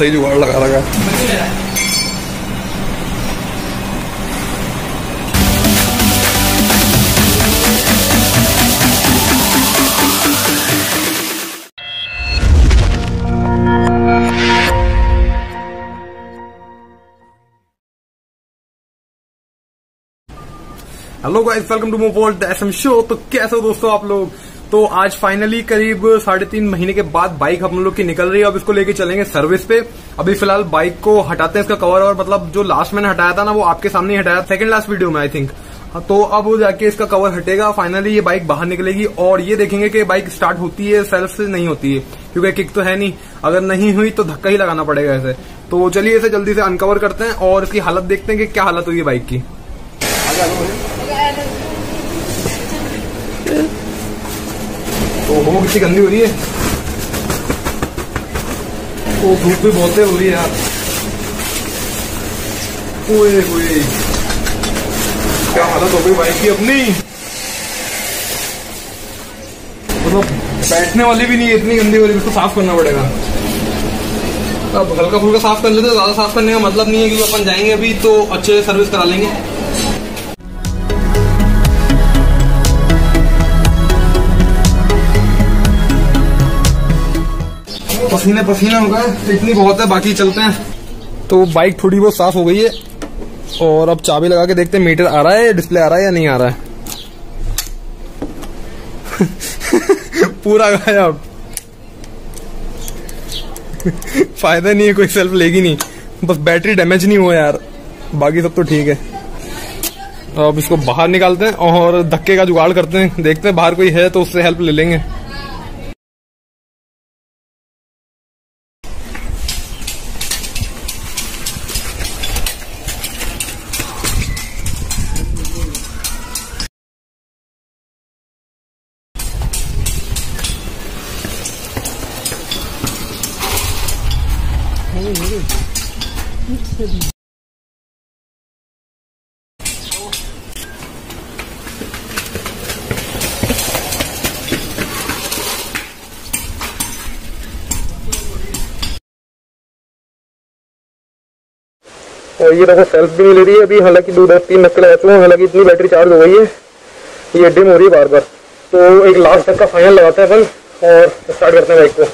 सही जुगाड़ लगा लगा। Hello guys, welcome to mobile the SM show. तो कैसे हो दोस्तों आप लोग? तो आज फाइनली करीब 3.5 महीने के बाद बाइक हम लोग की निकल रही है। अब इसको लेके चलेंगे सर्विस पे। अभी फिलहाल बाइक को हटाते हैं इसका कवर, और मतलब जो लास्ट मैंने हटाया था ना वो आपके सामने हटाया, सेकंड लास्ट वीडियो में आई थिंक। तो अब वो जाके इसका कवर हटेगा, फाइनली ये बाइक बाहर निकलेगी और ये देखेंगे कि बाइक स्टार्ट होती है सेल्फ से नहीं होती है, क्योंकि किक तो है नहीं, अगर नहीं हुई तो धक्का ही लगाना पड़ेगा ऐसे। तो चलिए इसे जल्दी से अनकवर करते हैं और इसकी हालत देखते हैं कि क्या हालत हुई है बाइक की। ओहो कितनी गंदी हो रही है, ओ धूप भी बहुत हो रही है यार। ओए होए क्या हालत हो गई बाइक की अपनी, मतलब बैठने वाली भी नहीं है, इतनी गंदी हो रही है। इसको साफ करना पड़ेगा। अब हल्का फुल्का साफ कर लेते हैं, ज्यादा साफ करने का मतलब नहीं है, क्योंकि अपन जाएंगे अभी तो अच्छे से सर्विस करा लेंगे। पसीना पसीना होगा, इतनी बहुत है, बाकी चलते हैं। तो बाइक थोड़ी बहुत साफ हो गई है और अब चाबी लगा के देखते हैं मीटर आ रहा है, डिस्प्ले आ रहा है या नहीं आ रहा है। पूरा गायब। फायदा नहीं है, कोई सेल्फ लेगी नहीं, बस बैटरी डैमेज नहीं हुआ यार, बाकी सब तो ठीक है। अब इसको बाहर निकालते हैं और धक्के का जुगाड़ करते हैं, देखते हैं बाहर कोई है तो उससे हेल्प ले लेंगे। और ये देखो सेल्फ भी नहीं ले रही है अभी, हालांकि 2-3 धक्के लगा चुके हैं, हालांकि इतनी बैटरी चार्ज हो गई है, ये डिम हो रही है बार बार। तो एक लास्ट तक का फाइनल लगाते हैं अपन और स्टार्ट करते हैं बाइक को।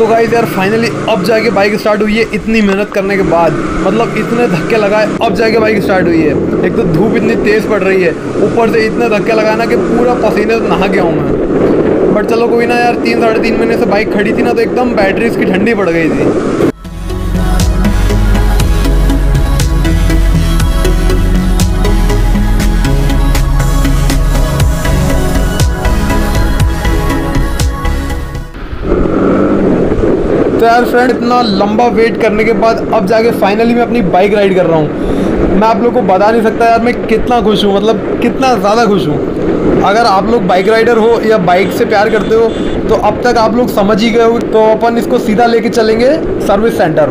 तो गाइस यार फाइनली अब जाके बाइक स्टार्ट हुई है, इतनी मेहनत करने के बाद, मतलब इतने धक्के लगाए अब जाके बाइक स्टार्ट हुई है। एक तो धूप इतनी तेज़ पड़ रही है, ऊपर से इतने धक्के लगाना कि पूरा पसीने से नहा गया हूँ मैं। बट चलो कोई ना यार, 3-3.5 महीने से बाइक खड़ी थी ना, तो एकदम बैटरी इसकी ठंडी पड़ गई थी। तो यार फ्रेंड इतना लंबा वेट करने के बाद अब जाके फाइनली मैं अपनी बाइक राइड कर रहा हूँ। मैं आप लोग को बता नहीं सकता यार मैं कितना खुश हूँ, मतलब कितना ज़्यादा खुश हूँ। अगर आप लोग बाइक राइडर हो या बाइक से प्यार करते हो तो अब तक आप लोग समझ ही गए हो। तो अपन इसको सीधा लेके चलेंगे सर्विस सेंटर।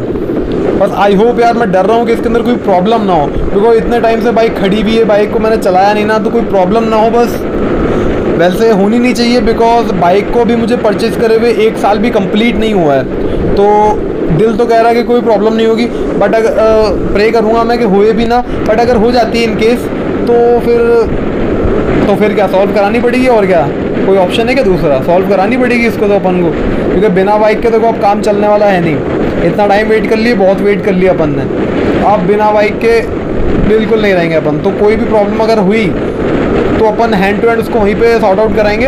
बस आई होप यार, मैं डर रहा हूँ कि इसके अंदर कोई प्रॉब्लम ना हो, क्योंकि इतने टाइम से बाइक खड़ी भी है, बाइक को मैंने चलाया नहीं ना, तो कोई प्रॉब्लम ना हो बस। वैसे होनी नहीं चाहिए, बिकॉज बाइक को भी मुझे परचेज करे हुए 1 साल भी कंप्लीट नहीं हुआ है, तो दिल तो कह रहा है कि कोई प्रॉब्लम नहीं होगी, बट अगर प्रे करूँगा मैं कि होए भी ना, बट अगर हो जाती है इन केस तो फिर क्या सॉल्व करानी पड़ेगी, और क्या कोई ऑप्शन है क्या दूसरा? सॉल्व करानी पड़ेगी इसको तो अपन को, क्योंकि बिना बाइक के तो अब काम चलने वाला है नहीं। इतना टाइम वेट कर लिए, बहुत वेट कर लिया अपन ने, अब बिना बाइक के बिल्कुल नहीं रहेंगे अपन। तो कोई भी प्रॉब्लम अगर हुई तो अपन हैंड टू हैंड उसको वहीं पे सॉर्ट आउट कराएंगे।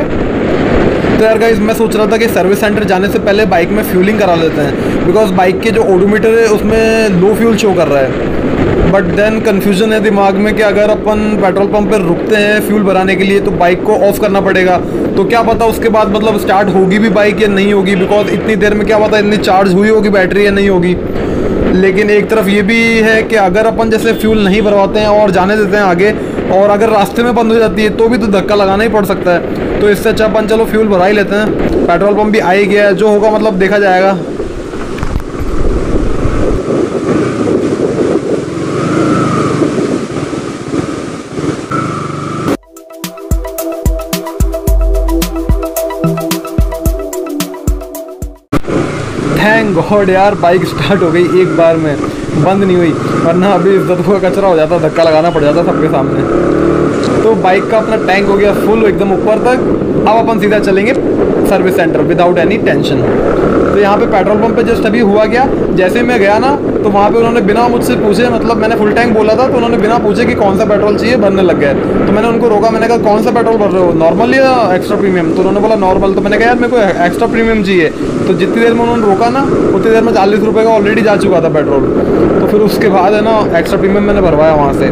तो यार गाइस मैं सोच रहा था कि सर्विस सेंटर जाने से पहले बाइक में फ्यूलिंग करा लेते हैं, बिकॉज बाइक के जो ओडोमीटर है उसमें लो फ्यूल शो कर रहा है, बट देन कंफ्यूजन है दिमाग में कि अगर अपन पेट्रोल पंप पर रुकते हैं फ्यूल भराने के लिए तो बाइक को ऑफ करना पड़ेगा, तो क्या पता उसके बाद मतलब स्टार्ट होगी भी बाइक या नहीं होगी, बिकॉज इतनी देर में क्या पता इतनी चार्ज हुई होगी बैटरी या नहीं होगी। लेकिन एक तरफ ये भी है कि अगर अपन जैसे फ्यूल नहीं भरवाते हैं और जाने देते हैं आगे, और अगर रास्ते में बंद हो जाती है तो भी तो धक्का लगाना ही पड़ सकता है। तो इससे अच्छा अपन चलो फ्यूल भरा ही लेते हैं, पेट्रोल पंप भी आ ही गया है, जो होगा मतलब देखा जाएगा। थैंक गॉड यार बाइक स्टार्ट हो गई एक बार में, बंद नहीं हुई, वरना अभी इज्जत का कचरा हो जाता, धक्का लगाना पड़ जाता सबके सामने। तो बाइक का अपना टैंक हो गया फुल एकदम ऊपर तक। अब अपन सीधा चलेंगे service centre without any tension. तो यहाँ पे पेट्रोल पंप पे जस्ट अभी हुआ गया, जैसे मैं गया ना तो वहाँ पे उन्होंने बिना मुझसे पूछे, मतलब मैंने फुल टैंक बोला था तो उन्होंने बिना पूछे कि कौन सा पेट्रोल चाहिए भरने लग गए। तो मैंने उनको रोका, मैंने कहा कौन सा पेट्रोल भर रहे हो, नॉर्मल या एक्स्ट्रा प्रीमियम? तो उन्होंने बोला नॉर्मल। तो मैंने कहा यार मेरे को एक्स्ट्रा प्रीमियम चाहिए। तो जितनी देर में उन्होंने रोका ना उतनी देर में 40 रुपये का ऑलरेडी जा चुका था पेट्रोल। तो फिर उसके बाद है ना एक्स्ट्रा प्रीमियम मैंने भरवाया वहाँ से।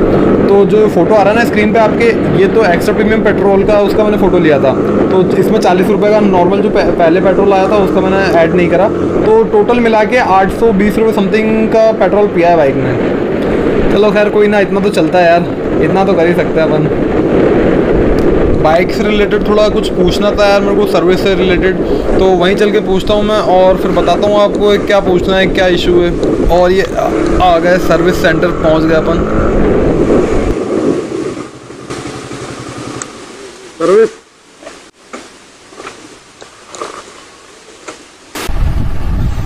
तो जो फोटो आ रहा है ना स्क्रीन पर आपके, ये तो एक्स्ट्रा प्रीमियम पेट्रोल का, उसका मैंने फ़ोटो लिया था। तो इसमें 40 रुपये का नॉर्मल जो पहले पेट्रोल आया था उसका मैंने ऐड नहीं करा। तो टोटल मिला के 820 रुपये समथिंग का पेट्रोल पिया है बाइक में। चलो खैर कोई ना, इतना तो चलता है यार, इतना तो कर ही सकते हैं अपन। बाइक से रिलेटेड थोड़ा कुछ पूछना था यार मेरे को, सर्विस से रिलेटेड, तो वहीं चल के पूछता हूँ मैं और फिर बताता हूँ आपको क्या पूछना है, क्या इशू है। और ये आ गए सर्विस सेंटर, पहुँच गए अपन सर्विस।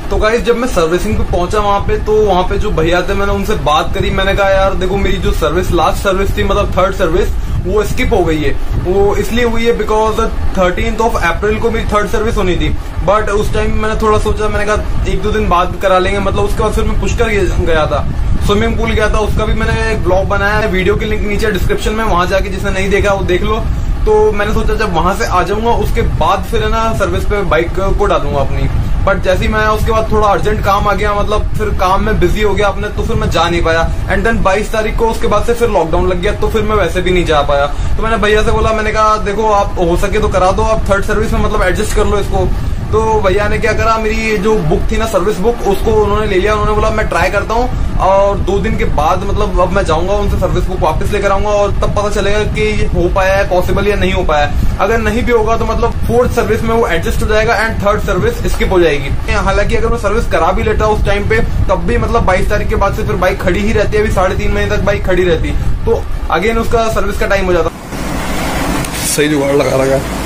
तो गाइस जब मैं सर्विसिंग पे पहुंचा वहां पे, तो वहां पे जो भैया थे मैंने उनसे बात करी। मैंने कहा यार देखो मेरी जो सर्विस लास्ट सर्विस थी, मतलब थर्ड सर्विस, वो स्किप हो गई है। वो इसलिए हुई है बिकॉज 13 अप्रैल को मेरी थर्ड सर्विस होनी थी, बट उस टाइम मैंने थोड़ा सोचा, मैंने कहा एक दो दिन बाद करा लेंगे, मतलब उसके बाद फिर मैं पुष्कर गया था, स्विमिंग पूल गया था, उसका भी मैंने एक ब्लॉग बनाया है, वीडियो के लिंक नीचे डिस्क्रिप्शन में, वहां जाके जिसने नहीं देखा वो देख लो। तो मैंने सोचा जब वहां से आ जाऊंगा उसके बाद फिर है ना सर्विस पे बाइक को डालूंगा अपनी, बट जैसे ही मैं उसके बाद थोड़ा अर्जेंट काम आ गया, मतलब फिर काम में बिजी हो गया अपने, तो फिर मैं जा नहीं पाया। एंड देन 22 तारीख को उसके बाद से फिर लॉकडाउन लग गया, तो फिर मैं वैसे भी नहीं जा पाया। तो मैंने भैया से बोला, मैंने कहा देखो आप हो सके तो करा दो, आप थर्ड सर्विस में मतलब एडजस्ट कर लो इसको। तो भैया ने क्या करा, मेरी जो बुक थी ना सर्विस बुक, उसको उन्होंने ले लिया। उन्होंने बोला मैं ट्राई करता हूँ और 2 दिन के बाद मतलब अब मैं जाऊंगा उनसे सर्विस बुक वापस लेकर आऊंगा और तब पता चलेगा कि ये हो पाया है पॉसिबल या नहीं हो पाया है। अगर नहीं भी होगा तो मतलब फोर्थ सर्विस में वो एडजस्ट हो जाएगा एंड थर्ड सर्विस स्किप हो जाएगी। हालांकि अगर मैं सर्विस करा भी लेता उस टाइम पे, तब भी मतलब 22 तारीख के बाद से फिर बाइक खड़ी ही रहती है, अभी 3.5 महीने तक बाइक खड़ी रहती, तो अगेन उसका सर्विस का टाइम हो जाता। सही जुगाड़ लगा लगा यार।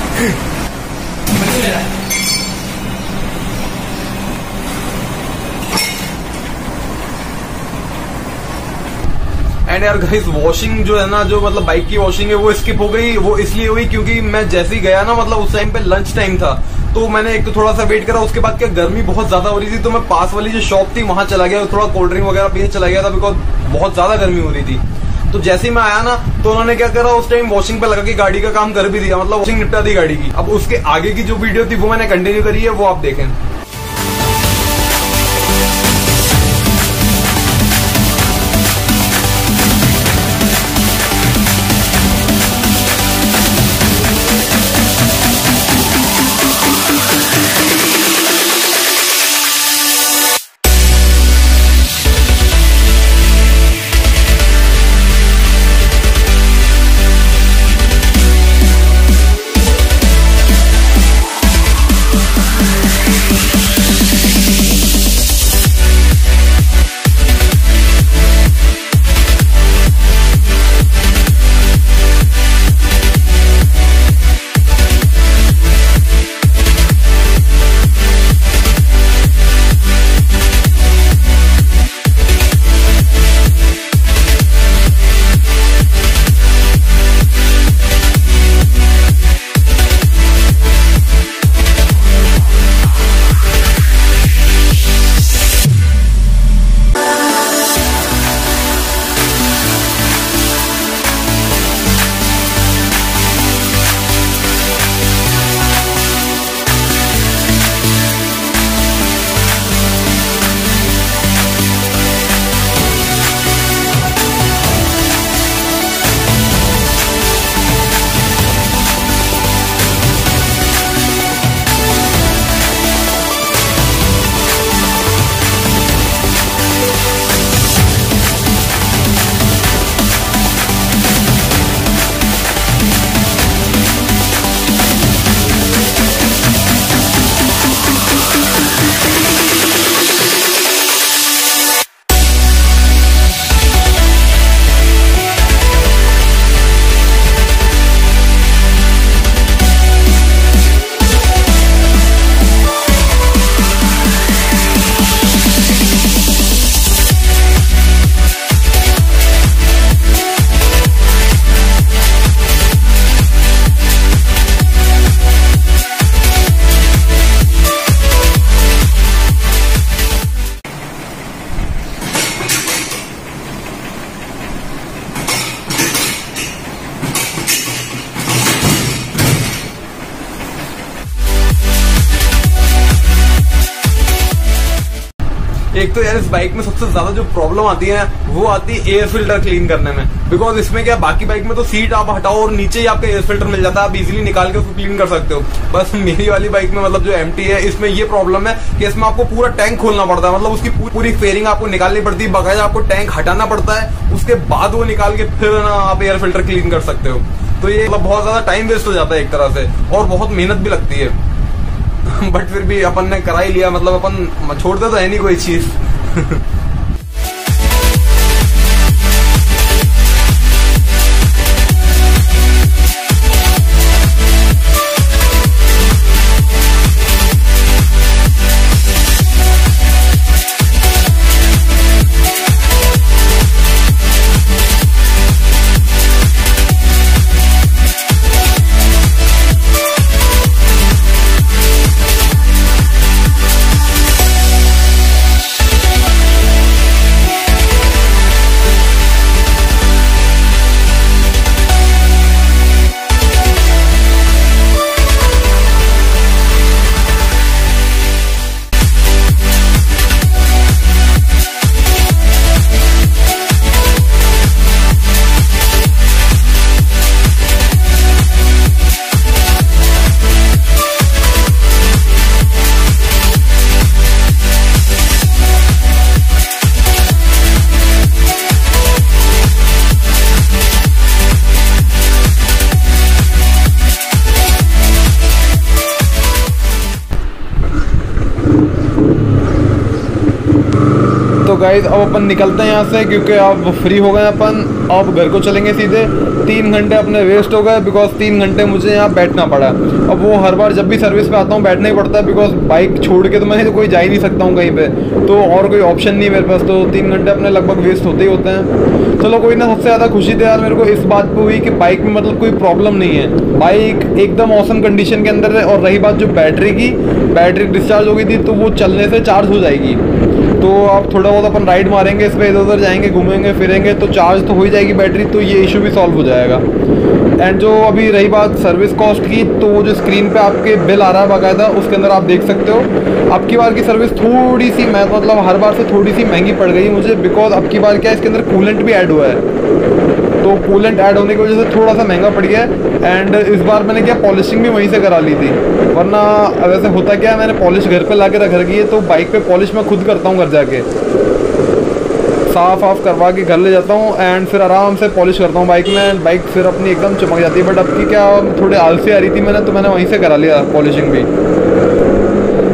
गाइस वॉशिंग जो है ना, जो मतलब बाइक की वॉशिंग है वो स्किप हो गई। वो इसलिए हुई क्योंकि मैं जैसे ही गया ना, मतलब उस टाइम पे लंच टाइम था, तो मैंने एक तो थोड़ा सा वेट करा, उसके बाद क्या गर्मी बहुत ज्यादा हो रही थी, तो मैं पास वाली जो शॉप थी वहां चला गया, थोड़ा कोल्ड ड्रिंक वगैरह पीने चला गया था बिकॉज बहुत ज्यादा गर्मी हो रही थी। तो जैसे ही मैं आया ना तो उन्होंने क्या करा, उस टाइम वॉशिंग पे लगा के गाड़ी का काम कर भी दिया, मतलब वॉशिंग निपटा दी गाड़ी की। अब उसके आगे की जो वीडियो थी वो मैंने कंटिन्यू करी है, वो आप देखें। एक तो यार इस बाइक में सबसे ज्यादा जो प्रॉब्लम आती है ना वो आती है एयर फिल्टर क्लीन करने में, बिकॉज इसमें क्या बाकी बाइक में तो सीट आप हटाओ और नीचे ही आपका एयर फिल्टर मिल जाता है, आप इजिली निकाल के उसको क्लीन कर सकते हो। बस मेरी वाली बाइक में मतलब जो एमटी है इसमें ये प्रॉब्लम है कि इसमें आपको पूरा टैंक खोलना पड़ता है, मतलब उसकी पूरी फेयरिंग आपको निकालनी पड़ती है, बकायदा आपको टैंक हटाना पड़ता है, उसके बाद वो निकाल के फिर ना आप एयर फिल्टर क्लीन कर सकते हो। तो ये मतलब बहुत ज्यादा टाइम वेस्ट हो जाता है एक तरह से और बहुत मेहनत भी लगती है, बट फिर भी अपन ने करा ही लिया, मतलब अपन छोड़ते तो है नहीं कोई चीज। तो गाइज अब अपन निकलते हैं यहाँ से क्योंकि अब फ्री हो गए अपन, अब घर को चलेंगे सीधे। 3 घंटे अपने वेस्ट हो गए बिकॉज 3 घंटे मुझे यहाँ बैठना पड़ा। अब वो हर बार जब भी सर्विस पे आता हूँ बैठना ही पड़ता है बिकॉज बाइक छोड़ के तो मैं कोई जा ही नहीं सकता हूँ कहीं पे, तो और कोई ऑप्शन नहीं मेरे पास, तो 3 घंटे अपने लगभग वेस्ट होते ही होते हैं। चलो कोई ना, सबसे ज़्यादा खुशी तो यार मेरे को इस बात पर हुई कि बाइक में मतलब कोई प्रॉब्लम नहीं है, बाइक एकदम औसम कंडीशन के अंदर है। और रही बात जो बैटरी की, बैटरी डिस्चार्ज हो गई थी तो वो चलने से चार्ज हो जाएगी, तो आप थोड़ा बहुत अपन राइड मारेंगे इस पर, इधर उधर जाएंगे घूमेंगे फिरेंगे तो चार्ज तो हो ही जाएगी बैटरी, तो ये इशू भी सॉल्व हो जाएगा। एंड जो अभी रही बात सर्विस कॉस्ट की, तो वो जो स्क्रीन पे आपके बिल आ रहा है बाकायदा उसके अंदर आप देख सकते हो। अब की बार की सर्विस थोड़ी सी मतलब हर बार से थोड़ी सी महंगी पड़ गई मुझे, बिकॉज अब की बार क्या इसके अंदर कूलेंट भी ऐड हुआ है, तो कूलेंट ऐड होने की वजह से थोड़ा सा महंगा पड़ गया है। एंड इस बार मैंने क्या पॉलिशिंग भी वहीं से करा ली थी, वरना वैसे होता क्या है मैंने पॉलिश घर पे लाके रख रखी है, तो बाइक पे पॉलिश मैं खुद करता हूँ, घर जाके साफ वाफ करवा के घर ले जाता हूँ एंड फिर आराम से पॉलिश करता हूँ बाइक में, एंड बाइक फिर अपनी एकदम चमक जाती है। बट अब की क्या थोड़ी आलसी आ रही थी मैंने, तो मैंने वहीं से करा लिया पॉलिशिंग भी।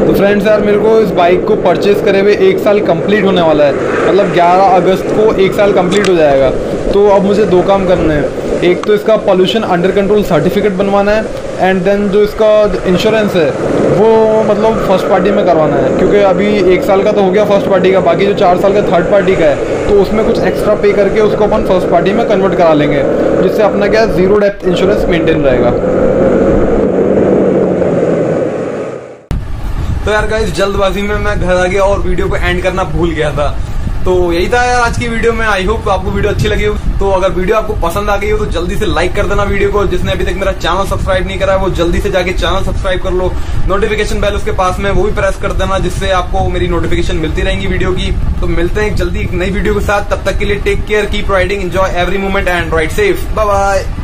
तो फ्रेंड्स यार मेरे को इस बाइक को परचेज़ करे हुए 1 साल कंप्लीट होने वाला है, मतलब 11 अगस्त को 1 साल कंप्लीट हो जाएगा। तो अब मुझे 2 काम करने हैं, एक तो इसका पॉल्यूशन अंडर कंट्रोल सर्टिफिकेट बनवाना है एंड देन जो इसका इंश्योरेंस है वो मतलब फर्स्ट पार्टी में करवाना है, क्योंकि अभी 1 साल का तो हो गया फर्स्ट पार्टी का, बाकी जो 4 साल का थर्ड पार्टी का है तो उसमें कुछ एक्स्ट्रा पे करके उसको अपन फर्स्ट पार्टी में कन्वर्ट करा लेंगे, जिससे अपना क्या जीरो डेप्थ इंश्योरेंस मेंटेन रहेगा। तो यार गाइस जल्दबाजी में मैं घर आ गया और वीडियो को एंड करना भूल गया था, तो यही था यार आज की वीडियो में। आई होप आपको वीडियो अच्छी लगी हो, तो अगर वीडियो आपको पसंद आ गई हो तो जल्दी से लाइक कर देना वीडियो को। जिसने अभी तक मेरा चैनल सब्सक्राइब नहीं करा है वो जल्दी से जाके चैनल सब्सक्राइब कर लो, नोटिफिकेशन बेल उसके पास में वो भी प्रेस कर देना, जिससे आपको मेरी नोटिफिकेशन मिलती रहेंगी वीडियो की। तो मिलते हैं जल्दी एक नई वीडियो के साथ, तब तक के लिए take care, keep riding, enjoy every moment and ride safe, bye bye.